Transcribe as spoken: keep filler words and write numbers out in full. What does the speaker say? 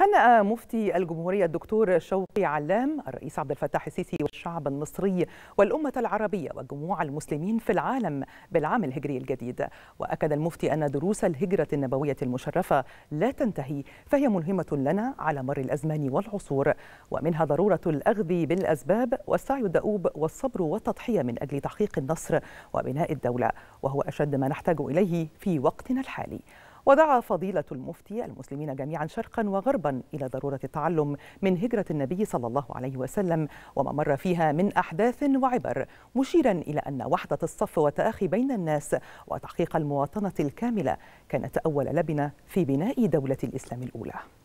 هنأ مفتي الجمهورية الدكتور شوقي علام الرئيس عبد الفتاح السيسي والشعب المصري والأمة العربية وجموع المسلمين في العالم بالعام الهجري الجديد. وأكد المفتي أن دروس الهجرة النبوية المشرفة لا تنتهي، فهي ملهمة لنا على مر الأزمان والعصور، ومنها ضرورة الأخذ بالأسباب والسعي الدؤوب والصبر والتضحية من أجل تحقيق النصر وبناء الدولة، وهو أشد ما نحتاج إليه في وقتنا الحالي. ودعا فضيلة المفتي المسلمين جميعا شرقا وغربا إلى ضرورة التعلم من هجرة النبي صلى الله عليه وسلم وما مر فيها من أحداث وعبر، مشيرا إلى أن وحدة الصف والتآخي بين الناس وتحقيق المواطنة الكاملة كانت أول لبنة في بناء دولة الإسلام الأولى.